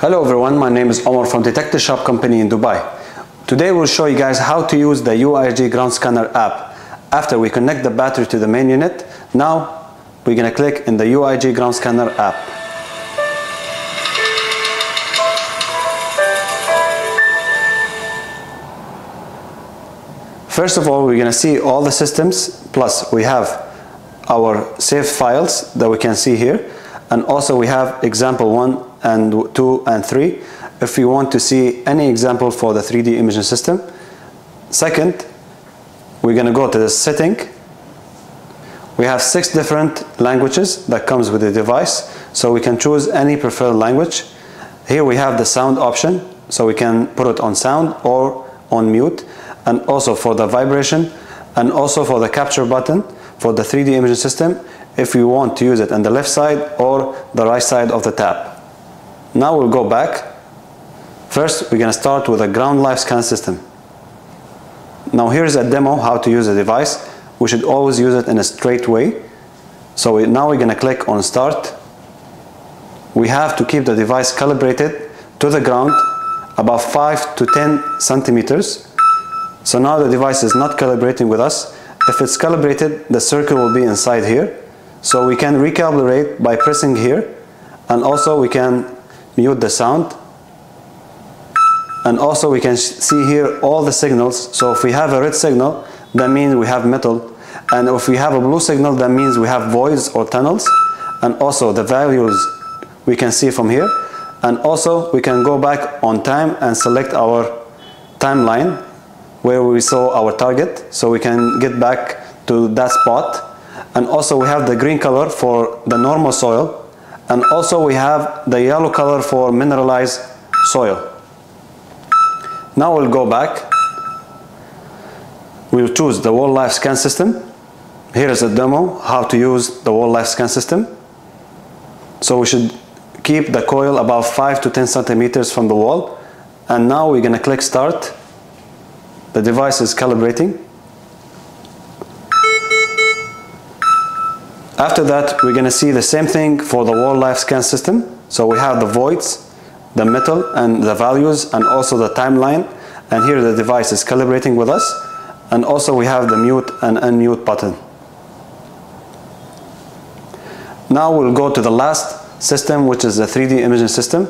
Hello everyone, my name is Omar from Detector Shop Company in Dubai. Today we'll show you guys how to use the UIG Ground Scanner app. After we connect the battery to the main unit, now we're gonna click in the UIG Ground Scanner app. First of all, we're gonna see all the systems, plus we have our saved files that we can see here, and also we have example 1 and 2 and 3 if you want to see any example for the 3D imaging system. Second, we're going to go to the setting. We have 6 different languages that comes with the device, so we can choose any preferred language. Here we have the sound option, so we can put it on sound or on mute, and also for the vibration, and also for the capture button for the 3D imaging system if you want to use it on the left side or the right side of the tab. Now we'll go back. First, we're going to start with a ground live scan system. Now here's a demo how to use the device. We should always use it in a straight way. So now we're going to click on start. We have to keep the device calibrated to the ground about 5 to 10 centimeters. So now the device is not calibrating with us. If it's calibrated, the circle will be inside here. So we can recalibrate by pressing here, and also we can mute the sound, and also we can see here all the signals. So if we have a red signal, that means we have metal, and if we have a blue signal, that means we have voids or tunnels, and also the values we can see from here. And also we can go back on time and select our timeline where we saw our target, so we can get back to that spot. And also we have the green color for the normal soil, and also we have the yellow color for mineralized soil. Now we'll go back. We'll choose the wall life scan system. Here is a demo how to use the wall life scan system. So we should keep the coil about 5 to 10 centimeters from the wall. And now we're gonna click start. The device is calibrating. After that, we're going to see the same thing for the wall life scan system. So we have the voids, the metal, and the values, and also the timeline. And here the device is calibrating with us. And also we have the mute and unmute button. Now we'll go to the last system, which is the 3D imaging system.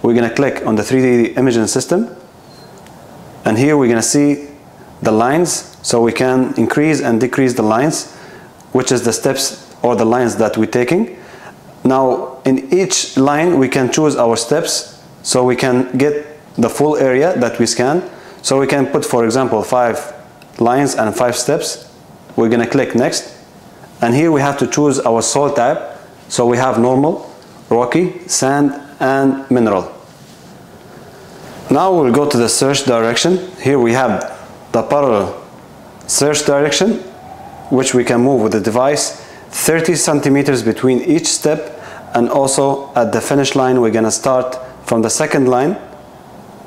We're going to click on the 3D imaging system. And here we're going to see the lines. So we can increase and decrease the lines, which is the steps or the lines that we're taking. Now in each line we can choose our steps, so we can get the full area that we scan. So we can put, for example, 5 lines and 5 steps. We're gonna click next, and here we have to choose our soil type. So we have normal, rocky, sand, and mineral. Now we'll go to the search direction. Here we have the parallel search direction, which we can move with the device 30 centimeters between each step. And also at the finish line, we're gonna start from the second line,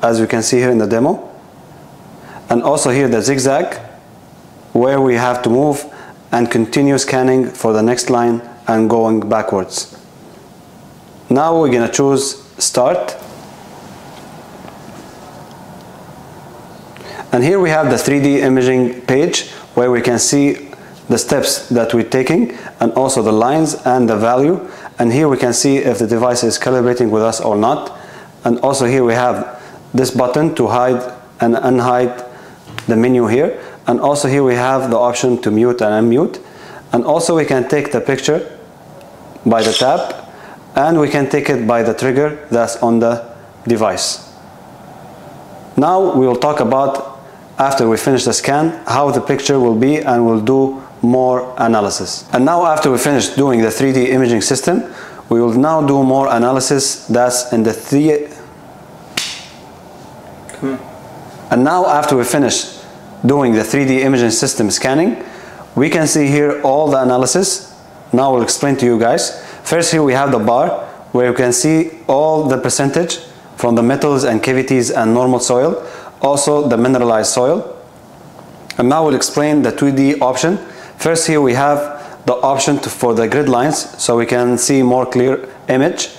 as you can see here in the demo. And also here the zigzag, where we have to move and continue scanning for the next line and going backwards. Now we're gonna choose start. And here we have the 3D imaging page, where we can see the steps that we're taking, and also the lines and the value. And here we can see if the device is calibrating with us or not. And also here we have this button to hide and unhide the menu here. And also here we have the option to mute and unmute. And also we can take the picture by the tap, and we can take it by the trigger that's on the device. Now we will talk about, after we finish the scan, how the picture will be, and we'll do more analysis. And now after we finish doing the 3D imaging system, we will now do more analysis that's in the And now after we finish doing the 3D imaging system scanning, we can see here all the analysis. Now we'll explain to you guys. First, here we have the bar where you can see all the percentage from the metals and cavities and normal soil, also the mineralized soil. And now we'll explain the 2D option. First, here we have the option for the grid lines, so we can see more clear image.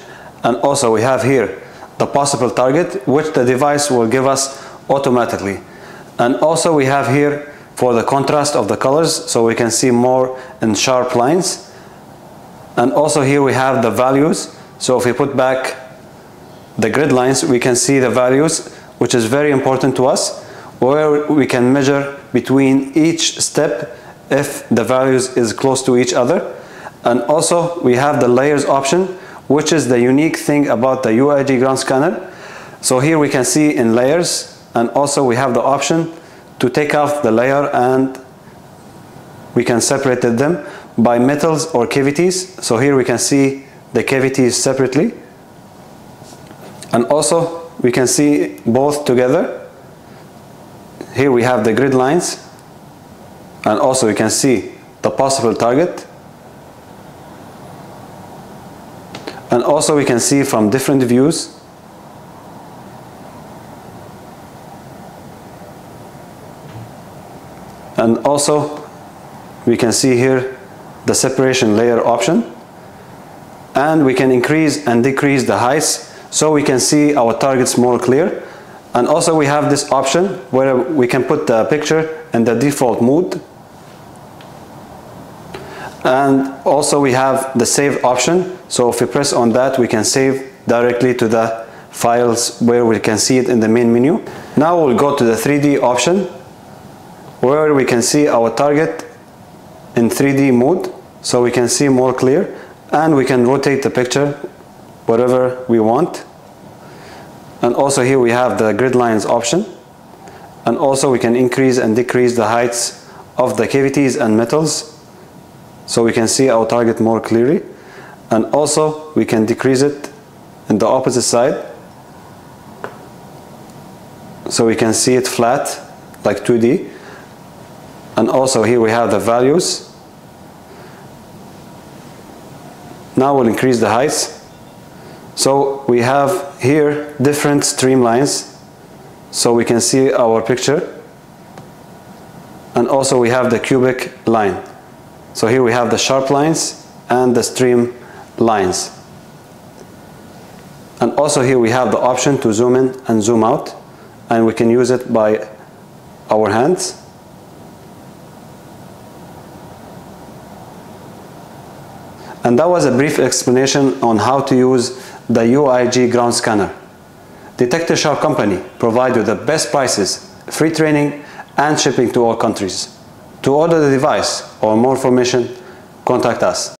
And also we have here the possible target, which the device will give us automatically. And also we have here for the contrast of the colors, so we can see more in sharp lines. And also here we have the values, so if we put back the grid lines, we can see the values, which is very important to us, where we can measure between each step if the values is close to each other. And also we have the layers option, which is the unique thing about the UIG ground scanner. So here we can see in layers, and also we have the option to take off the layer, and we can separate them by metals or cavities. So here we can see the cavities separately, and also we can see both together. Here we have the grid lines, and also we can see the possible target. And also we can see from different views. And also we can see here the separation layer option. And we can increase and decrease the heights so we can see our targets more clear. And also we have this option where we can put the picture in the default mode. And also we have the save option, so if we press on that, we can save directly to the files where we can see it in the main menu. Now we'll go to the 3D option, where we can see our target in 3D mode, so we can see more clear, and we can rotate the picture wherever we want. And also here we have the grid lines option, and also we can increase and decrease the heights of the cavities and metals, so we can see our target more clearly. And also we can decrease it in the opposite side, so we can see it flat like 2D. And also here we have the values. Now we'll increase the heights, so we have here different streamlines, so we can see our picture. And also we have the cubic line, so here we have the sharp lines and the stream lines. And also here we have the option to zoom in and zoom out, and we can use it by our hands. And that was a brief explanation on how to use the UIG ground scanner. Detector Shop Company provides you the best prices, free training, and shipping to all countries. To order the device or more information, contact us.